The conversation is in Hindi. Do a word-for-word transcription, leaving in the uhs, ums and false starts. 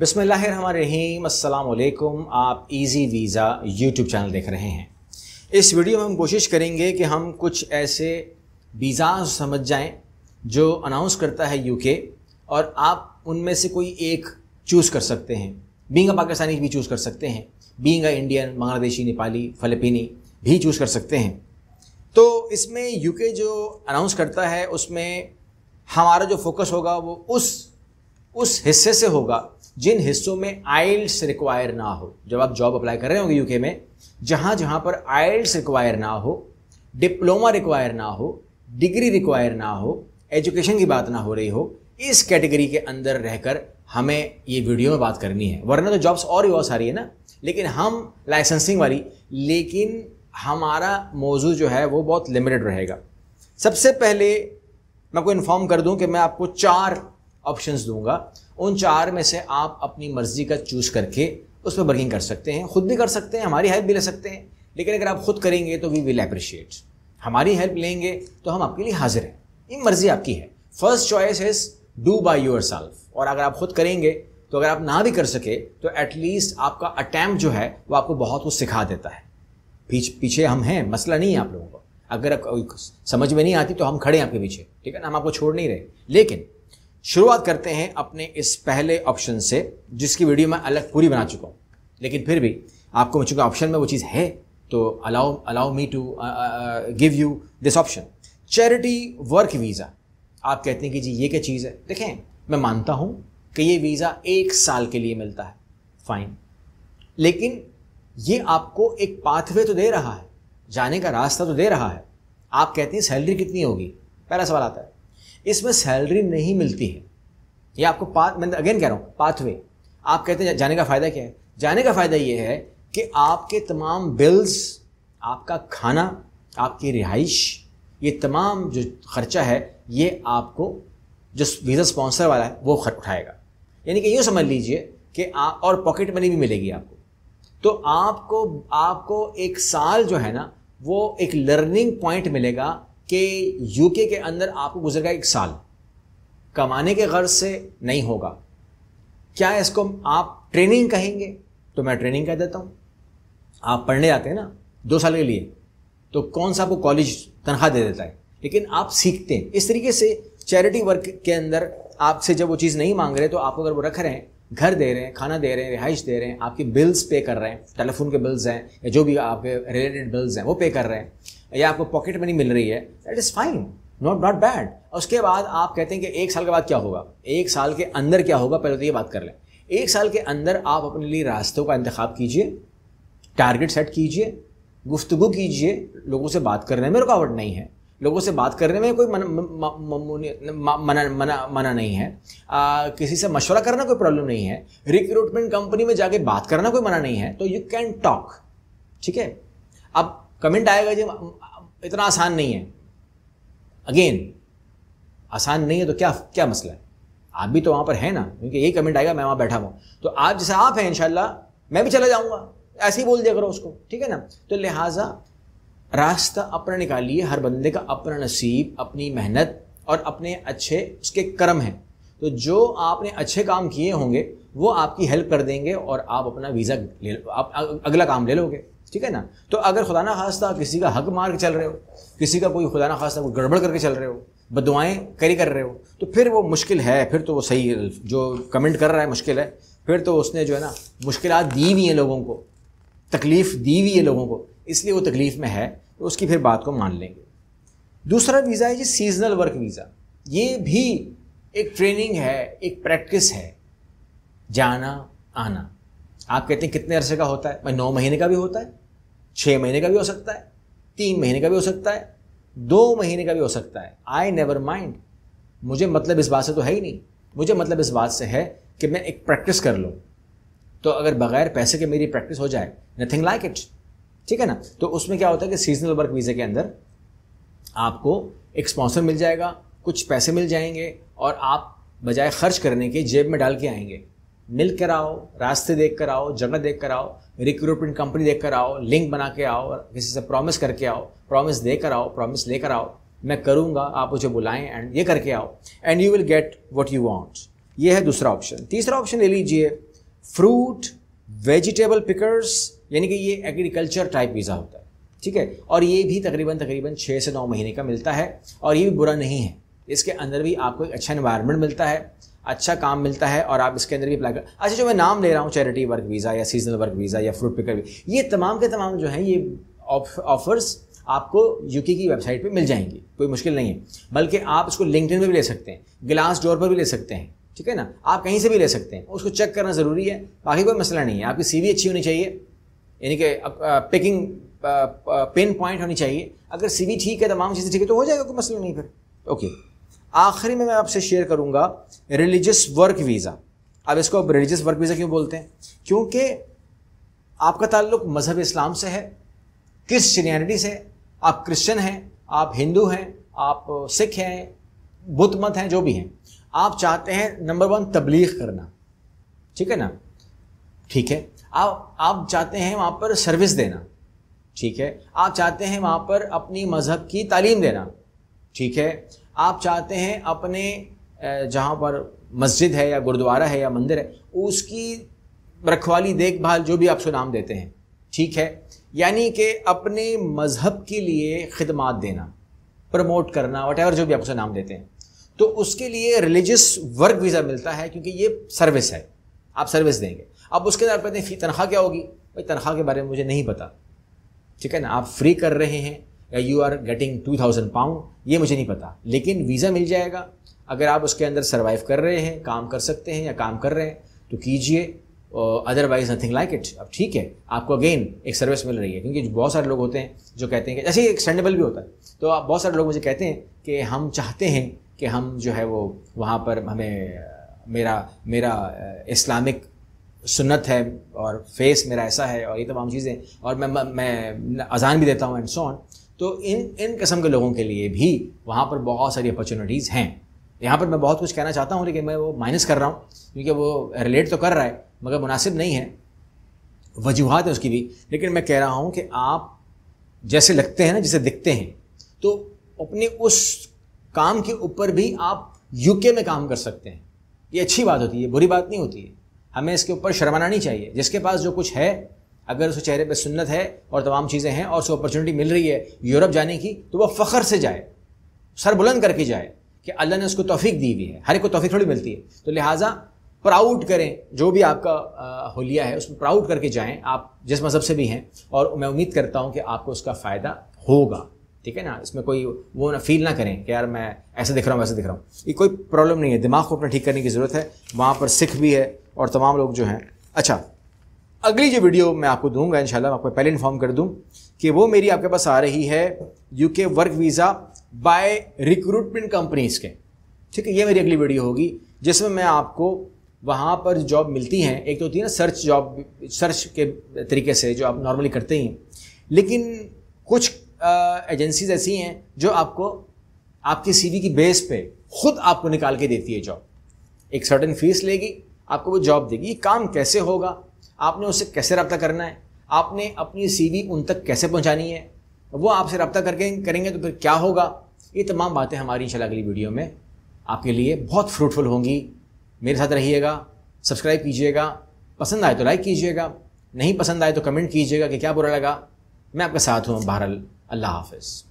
बिस्मिल्लाहिर्रहमानिर्रहीम अस्सलामुअलैकुम। आप इजी वीज़ा यूट्यूब चैनल देख रहे हैं। इस वीडियो में हम कोशिश करेंगे कि हम कुछ ऐसे वीज़ा समझ जाएं जो अनाउंस करता है यूके, और आप उनमें से कोई एक चूज़ कर सकते हैं। बीइंग अ पाकिस्तानी भी चूज़ कर सकते हैं, being a Indian, Bangladeshi, Nepali, फिलिपीनी भी चूज़ कर सकते हैं। तो इसमें यूके जो अनाउंस करता है उसमें हमारा जो फोकस होगा वो उस उस हिस्से से होगा जिन हिस्सों में आइल्स रिक्वायर ना हो। जब आप जॉब अप्लाई कर रहे होंगे यूके में, जहाँ जहाँ पर आइल्स रिक्वायर ना हो, डिप्लोमा रिक्वायर ना हो, डिग्री रिक्वायर ना हो, एजुकेशन की बात ना हो रही हो, इस कैटेगरी के अंदर रहकर हमें ये वीडियो में बात करनी है। वरना तो जॉब्स और भी बहुत सारी है ना, लेकिन हम लाइसेंसिंग वाली, लेकिन हमारा मौजू जो है वो बहुत लिमिटेड रहेगा। सबसे पहले मैं आपको इन्फॉर्म कर दूँ कि मैं आपको चार ऑप्शंस दूंगा। उन चार में से आप अपनी मर्जी का चूज़ करके उस पर वर्किंग कर सकते हैं, खुद भी कर सकते हैं, हमारी हेल्प भी ले सकते हैं। लेकिन अगर आप खुद करेंगे तो वी विल अप्रिशिएट, हमारी हेल्प लेंगे तो हम आपके लिए हाजिर हैं। ये मर्जी आपकी है। First choice is do by yourself. और अगर आप खुद करेंगे तो अगर आप ना भी कर सके तो एटलीस्ट आपका अटैम्प्ट जो है वो आपको बहुत कुछ सिखा देता है। पीछ, पीछे हम हैं, मसला नहीं है आप लोगों को। अगर आप समझ में नहीं आती तो हम खड़े हैं आपके पीछे, ठीक है ना, हम आपको छोड़ नहीं रहे। लेकिन शुरुआत करते हैं अपने इस पहले ऑप्शन से, जिसकी वीडियो मैं अलग पूरी बना चुका हूँ। लेकिन फिर भी आपको मुझे चुका ऑप्शन में वो चीज़ है तो allow allow me to give you this option, charity work visa. आप कहते हैं कि जी ये क्या चीज़ है। देखें, मैं मानता हूँ कि ये वीज़ा एक साल के लिए मिलता है, फाइन, लेकिन ये आपको एक पाथवे तो दे रहा है, जाने का रास्ता तो दे रहा है। आप कहते हैं सैलरी कितनी होगी, पहला सवाल आता है। इसमें सैलरी नहीं मिलती है, ये आपको पाथ, मैं अगेन कह रहा हूँ, पाथवे। आप कहते हैं जाने का फ़ायदा क्या है। जाने का फ़ायदा ये है कि आपके तमाम बिल्स, आपका खाना, आपकी रिहाइश, ये तमाम जो खर्चा है ये आपको जो वीज़ा स्पॉन्सर वाला है वो उठाएगा। यानी कि यूँ समझ लीजिए कि आप, और पॉकेट मनी भी मिलेगी आपको। तो आपको आपको एक साल जो है ना वो एक लर्निंग पॉइंट मिलेगा कि यूके के अंदर आपको गुजर गया एक साल, कमाने के गर्ज से नहीं होगा। क्या इसको आप ट्रेनिंग कहेंगे तो मैं ट्रेनिंग कह देता हूँ। आप पढ़ने जाते हैं ना दो साल के लिए, तो कौन सा आपको कॉलेज तनख्वाह दे देता है, लेकिन आप सीखते हैं। इस तरीके से चैरिटी वर्क के अंदर आपसे जब वो चीज़ नहीं मांग रहे तो आप अगर वो रख रहे हैं, घर दे रहे हैं, खाना दे रहे हैं, रिहाइश दे रहे हैं, आपके बिल्स पे कर रहे हैं, टेलीफोन के बिल्स हैं या जो भी आपके रिलेटेड बिल्स हैं वो पे कर रहे हैं, या आपको पॉकेट मनी मिल रही है, that is fine, not not bad. और उसके बाद आप कहते हैं कि एक साल के बाद क्या होगा, एक साल के अंदर क्या होगा, पहले तो ये बात कर लें। एक साल के अंदर आप अपने लिए रास्तों का इंतखाब कीजिए, टारगेट सेट कीजिए, गुफ्तगू कीजिए, लोगों से बात करने में रुकावट नहीं है, लोगों से बात करने में कोई मना मना मना मना नहीं है, आ, किसी से मशवरा करना कोई प्रॉब्लम नहीं है, रिक्रूटमेंट कंपनी में जाके बात करना कोई मना नहीं है, तो यू कैन टॉक, ठीक है। अब कमेंट आएगा जी इतना आसान नहीं है, अगेन आसान नहीं है तो क्या क्या मसला है, आप भी तो वहाँ पर हैं ना, क्योंकि यही कमेंट आएगा मैं वहाँ बैठा हुआ, तो आप जैसे आप हैं इंशाल्लाह मैं भी चला जाऊँगा, ऐसे ही बोल दिया करो उसको, ठीक है ना। तो लिहाजा रास्ता अपना निकालिए, हर बंदे का अपना नसीब, अपनी मेहनत और अपने अच्छे उसके कर्म हैं। तो जो आपने अच्छे काम किए होंगे वो आपकी हेल्प कर देंगे और आप अपना वीज़ा ले, आप अगला काम ले लोगे, ठीक है ना। तो अगर खुदा ना खास्ता किसी का हक मार के चल रहे हो, किसी का कोई खुदा ना खास्ता कोई गड़बड़ करके चल रहे हो, बदुआएँ करी कर रहे हो, तो फिर वो मुश्किल है, फिर तो वो सही जो कमेंट कर रहा है मुश्किल है, फिर तो उसने जो है ना मुश्किल दी हुई हैं लोगों को, तकलीफ़ दी हुई है लोगों को, इसलिए वो तकलीफ़ में है, तो उसकी फिर बात को मान लेंगे। दूसरा वीज़ा है जी सीजनल वर्क वीज़ा। ये भी एक ट्रेनिंग है, एक प्रैक्टिस है, जाना आना। आप कहते हैं कितने अरसे का होता है, भाई नौ महीने का भी होता है, छः महीने का भी हो सकता है, तीन महीने का भी हो सकता है, दो महीने का भी हो सकता है। आई नेवर माइंड, मुझे मतलब इस बात से तो है ही नहीं, मुझे मतलब इस बात से है कि मैं एक प्रैक्टिस कर लूँ। तो अगर बगैर पैसे के मेरी प्रैक्टिस हो जाए, नथिंग लाइक इट, ठीक है ना। तो उसमें क्या होता है कि सीजनल वर्क वीज़ा के अंदर आपको एक स्पॉन्सर मिल जाएगा, कुछ पैसे मिल जाएंगे और आप बजाय खर्च करने के जेब में डाल के आएंगे। मिल कर आओ, रास्ते देख कर आओ, जगह देख कर आओ, रिक्रूटमेंट कंपनी देख कर आओ, लिंक बना के आओ, किसी से प्रॉमिस करके आओ, प्रॉमिस दे कर आओ, प्रॉमिस ले कर आओ, मैं करूँगा, आप मुझे बुलाएं, एंड ये करके आओ, and you will get what you want. ये है दूसरा ऑप्शन। तीसरा ऑप्शन ले लीजिए फ्रूट वेजिटेबल पिकर्स यानी कि ये एग्रीकल्चर टाइप वीज़ा होता है, ठीक है। और ये भी तकरीबन तकरीबन छः से नौ महीने का मिलता है और ये भी बुरा नहीं है। इसके अंदर भी आपको एक अच्छा एनवायरनमेंट मिलता है, अच्छा काम मिलता है और आप इसके अंदर भी अप्लाई कर। अच्छा, जो मैं नाम ले रहा हूँ चैरिटी वर्क वीज़ा या सीजनल वर्क वीज़ा या फ्रूट पिकर, ये तमाम के तमाम जो हैं ये ऑफर्स आपको यूके की वेबसाइट पे मिल जाएंगी, कोई मुश्किल नहीं है। बल्कि आप इसको लिंक्डइन पे भी ले सकते हैं, ग्लासडोर पर भी ले सकते हैं, ठीक है ना। आप कहीं से भी ले सकते हैं, उसको चेक करना ज़रूरी है, बाकी कोई मसला नहीं है। आपकी सीवी अच्छी होनी चाहिए, यानी कि पिकिंग पेन पॉइंट होनी चाहिए। अगर सीवी ठीक है, तमाम चीज़ें ठीक है तो हो जाएगा, कोई मसला नहीं फिर, ओके। आखिरी में मैं आपसे शेयर करूँगा रिलीजियस वर्क वीज़ा। अब इसको आप रिलीजियस वर्क वीज़ा क्यों बोलते हैं? क्योंकि आपका ताल्लुक मजहब इस्लाम से है, क्रिश्चियनिटी से। आप क्रिश्चियन हैं, आप हिंदू हैं, आप सिख हैं, बुद्ध मत हैं, जो भी हैं। आप चाहते हैं नंबर वन तबलीग करना, ठीक है ना, ठीक है। आप आप चाहते हैं वहाँ पर सर्विस देना, ठीक है। आप चाहते हैं वहाँ पर अपनी मज़हब की तालीम देना, ठीक है। आप चाहते हैं अपने जहाँ पर मस्जिद है या गुरुद्वारा है या मंदिर है, उसकी रखवाली, देखभाल, जो भी आप उसको नाम देते हैं, ठीक है। यानी कि अपने मज़हब के लिए खिदमात देना, प्रमोट करना, वटेवर जो भी आप उसे नाम देते हैं, तो उसके लिए रिलीजियस वर्क वीज़ा मिलता है, क्योंकि ये सर्विस है, आप सर्विस देंगे। अब उसके अंदर आप कहते हैं तनख्वाह क्या होगी? भाई तनख्वाह के बारे में मुझे नहीं पता, ठीक है ना। आप फ्री कर रहे हैं या you are getting two thousand pound, ये मुझे नहीं पता, लेकिन वीज़ा मिल जाएगा। अगर आप उसके अंदर सर्वाइव कर रहे हैं, काम कर सकते हैं या काम कर रहे हैं तो कीजिए, अदरवाइज नथिंग लाइक इट। अब ठीक है, आपको अगेन एक सर्विस मिल रही है, क्योंकि बहुत सारे लोग होते हैं जो कहते हैं कि जैसे एक्सटेंडेबल भी होता है, तो आप बहुत सारे लोग मुझे कहते हैं कि हम चाहते हैं कि हम जो है वो वहाँ पर हमें मेरा मेरा इस्लामिक सुन्नत है और फेस मेरा ऐसा है और ये तमाम चीज़ें, और मैं मैं अजान भी देता हूँ एंड सो ऑन। तो इन इन किस्म के लोगों के लिए भी वहाँ पर बहुत सारी अपॉर्चुनिटीज़ हैं। यहाँ पर मैं बहुत कुछ कहना चाहता हूँ, लेकिन मैं वो माइनस कर रहा हूँ, क्योंकि वो रिलेट तो कर रहा है मगर मुनासिब नहीं है, वजूहात है उसकी भी। लेकिन मैं कह रहा हूँ कि आप जैसे लगते हैं ना, जैसे दिखते हैं, तो अपने उस काम के ऊपर भी आप यूके में काम कर सकते हैं। ये अच्छी बात होती है, बुरी बात नहीं होती है, हमें इसके ऊपर शर्माना नहीं चाहिए। जिसके पास जो कुछ है, अगर उसके चेहरे पर सुन्नत है और तमाम चीज़ें हैं और उसको अपॉर्चुनिटी मिल रही है यूरोप जाने की, तो वह फ़ख्र से जाए, सर बुलंद करके जाए कि अल्लाह ने उसको तौफीक दी हुई है। हर एक को तौफीक थोड़ी मिलती है, तो लिहाजा प्राउड करें, जो भी आपका हुलिया है उसमें प्राउड करके जाएं, आप जिस मज़हब से भी हैं, और मैं उम्मीद करता हूं कि आपको उसका फ़ायदा होगा, ठीक है ना। इसमें कोई वो ना फील ना करें कि यार मैं ऐसे दिख रहा हूं, वैसे दिख रहा हूं, ये कोई प्रॉब्लम नहीं है। दिमाग को अपना ठीक करने की ज़रूरत है, वहाँ पर सिख भी है और तमाम लोग जो हैं। अच्छा, अगली जो वीडियो मैं आपको दूंगा इंशाल्लाह, मैं आपको पहले इन्फॉर्म कर दूँ कि वो मेरी आपके पास आ रही है UK work visa by recruitment companies के, ठीक है। ये मेरी अगली वीडियो होगी जिसमें मैं आपको वहाँ पर जॉब मिलती हैं, एक तो होती है ना सर्च जॉब, सर्च के तरीके से जो आप नॉर्मली करते ही हैं, लेकिन कुछ एजेंसीज ऐसी हैं जो आपको आपकी सीवी की बेस पे खुद आपको निकाल के देती है जॉब। एक सर्टेन फीस लेगी, आपको वो जॉब देगी। ये काम कैसे होगा, आपने उससे कैसे रब्ता करना है, आपने अपनी सीवी उन तक कैसे पहुँचानी है, वो आपसे रब्ता करके करेंगे तो फिर क्या होगा, ये तमाम बातें हमारी इंशाल्लाह अगली वीडियो में आपके लिए बहुत फ्रूटफुल होंगी। मेरे साथ रहिएगा, सब्सक्राइब कीजिएगा, पसंद आए तो लाइक कीजिएगा, नहीं पसंद आए तो कमेंट कीजिएगा कि क्या बुरा लगा। मैं आपके साथ हूँ बहरहाल। अल्लाह हाफिज़।